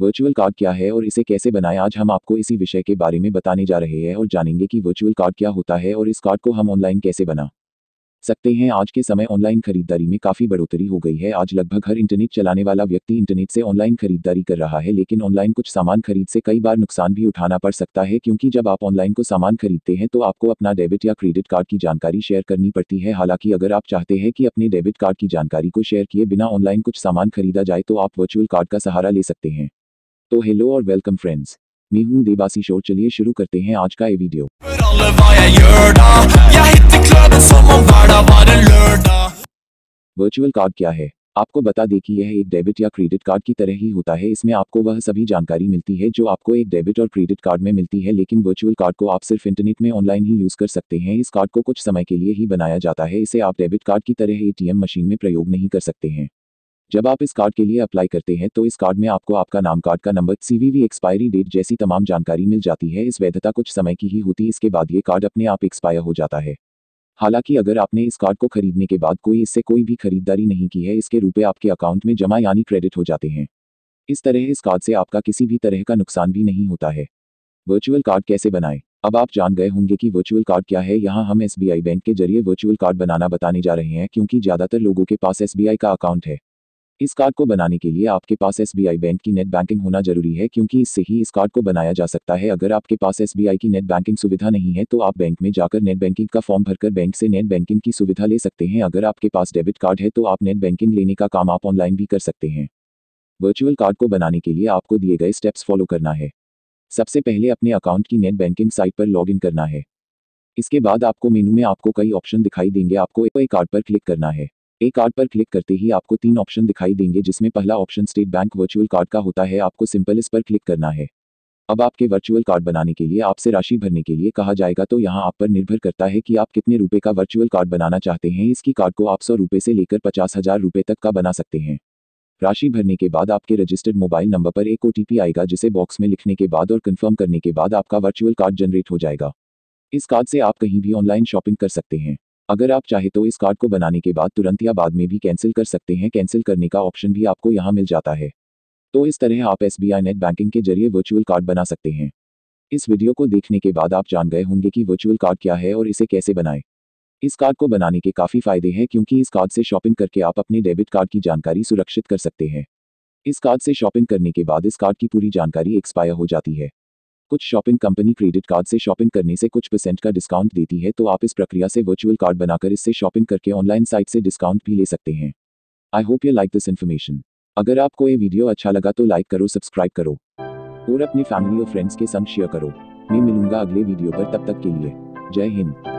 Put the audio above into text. Virtual card क्या है और इसे कैसे बनाएं, आज हम आपको इसी विषय के बारे में बताने जा रहे हैं और जानेंगे कि वर्चुअल कार्ड क्या होता है और इस कार्ड को हम ऑनलाइन कैसे बना सकते हैं। आज के समय ऑनलाइन खरीदारी में काफ़ी बढ़ोतरी हो गई है। आज लगभग हर इंटरनेट चलाने वाला व्यक्ति इंटरनेट से ऑनलाइन खरीदारी कर रहा है, लेकिन ऑनलाइन कुछ सामान खरीद से कई बार नुकसान भी उठाना पड़ सकता है, क्योंकि जब आप ऑनलाइन को सामान खरीदते हैं तो आपको अपना डेबिट या क्रेडिट कार्ड की जानकारी शेयर करनी पड़ती है। हालांकि अगर आप चाहते हैं कि अपने डेबिट कार्ड की जानकारी को शेयर किए बिना ऑनलाइन कुछ सामान खरीदा जाए तो आप वर्चुअल कार्ड का सहारा ले सकते हैं। तो हेलो और वेलकम फ्रेंड्स, मैं हूं देवासी शोर। चलिए शुरू करते हैं आज का ये वीडियो। वर्चुअल कार्ड क्या है? आपको बता दें कि यह एक डेबिट या क्रेडिट कार्ड की तरह ही होता है। इसमें आपको वह सभी जानकारी मिलती है जो आपको एक डेबिट और क्रेडिट कार्ड में मिलती है, लेकिन वर्चुअल कार्ड को आप सिर्फ इंटरनेट में ऑनलाइन ही यूज़ कर सकते हैं। इस कार्ड को कुछ समय के लिए ही बनाया जाता है। इसे आप डेबिट कार्ड की तरह ATM मशीन में प्रयोग नहीं कर सकते हैं। जब आप इस कार्ड के लिए अप्लाई करते हैं तो इस कार्ड में आपको आपका नाम, कार्ड का नंबर, CVV, एक्सपायरी डेट जैसी तमाम जानकारी मिल जाती है। इस वैधता कुछ समय की ही होती है, इसके बाद ये कार्ड अपने आप एक्सपायर हो जाता है। हालांकि अगर आपने इस कार्ड को खरीदने के बाद इससे कोई भी खरीदारी नहीं की है, इसके रुपए आपके अकाउंट में जमा यानी क्रेडिट हो जाते हैं। इस तरह इस कार्ड से आपका किसी भी तरह का नुकसान भी नहीं होता है। वर्चुअल कार्ड कैसे बनाएं? अब आप जान गए होंगे कि वर्चुअल कार्ड क्या है। यहाँ हम SBI बैंक के जरिए वर्चुअल कार्ड बनाना बताने जा रहे हैं, क्योंकि ज़्यादातर लोगों के पास SBI का अकाउंट है। इस कार्ड को बनाने के लिए आपके पास SBI बैंक की नेट बैंकिंग होना जरूरी है, क्योंकि इससे ही इस कार्ड को बनाया जा सकता है। अगर आपके पास SBI की नेट बैंकिंग सुविधा नहीं है तो आप बैंक में जाकर नेट बैंकिंग का फॉर्म भरकर बैंक से नेट बैंकिंग की सुविधा ले सकते हैं। अगर आपके पास डेबिट कार्ड है तो आप नेट बैंकिंग लेने का काम आप ऑनलाइन भी कर सकते हैं। वर्चुअल कार्ड को बनाने के लिए आपको दिए गए स्टेप्स फॉलो करना है। सबसे पहले अपने अकाउंट की नेट बैंकिंग साइट पर लॉगिन करना है। इसके बाद आपको मेनू में आपको कई ऑप्शन दिखाई देंगे। आपको एक कार्ड पर क्लिक करना है। एक कार्ड पर क्लिक करते ही आपको 3 ऑप्शन दिखाई देंगे, जिसमें पहला option State Bank virtual card का होता है। आपको सिंपल इस पर क्लिक करना है। अब आपके वर्चुअल कार्ड बनाने के लिए आपसे राशि भरने के लिए कहा जाएगा, तो यहाँ आप पर निर्भर करता है कि आप कितने रुपए का वर्चुअल कार्ड बनाना चाहते हैं। इसकी कार्ड को आप 100 रुपये से लेकर 50,000 रुपये तक का बना सकते हैं। राशि भरने के बाद आपके रजिस्टर्ड मोबाइल नंबर पर एक OTP आएगा, जिसे बॉक्स में लिखने के बाद और कन्फर्म करने के बाद आपका वर्चुअल कार्ड जनरेट हो जाएगा। इस कार्ड से आप कहीं भी ऑनलाइन शॉपिंग कर सकते हैं। अगर आप चाहे तो इस कार्ड को बनाने के बाद तुरंत या बाद में भी कैंसिल कर सकते हैं। कैंसिल करने का ऑप्शन भी आपको यहाँ मिल जाता है। तो इस तरह आप SBI नेट बैंकिंग के जरिए वर्चुअल कार्ड बना सकते हैं। इस वीडियो को देखने के बाद आप जान गए होंगे कि वर्चुअल कार्ड क्या है और इसे कैसे बनाएं। इस कार्ड को बनाने के काफ़ी फायदे हैं, क्योंकि इस कार्ड से शॉपिंग करके आप अपने डेबिट कार्ड की जानकारी सुरक्षित कर सकते हैं। इस कार्ड से शॉपिंग करने के बाद इस कार्ड की पूरी जानकारी एक्सपायर हो जाती है। कुछ शॉपिंग कंपनी क्रेडिट कार्ड से शॉपिंग करने से कुछ % का डिस्काउंट देती है, तो आप इस प्रक्रिया से वर्चुअल कार्ड बनाकर इससे शॉपिंग करके ऑनलाइन साइट से डिस्काउंट भी ले सकते हैं। I hope you like this information. अगर आपको ये वीडियो अच्छा लगा तो लाइक करो, सब्सक्राइब करो और अपने फैमिली और फ्रेंड्स के संग शेयर करो। मैं मिलूंगा अगले वीडियो पर, तब तक के लिए जय हिंद।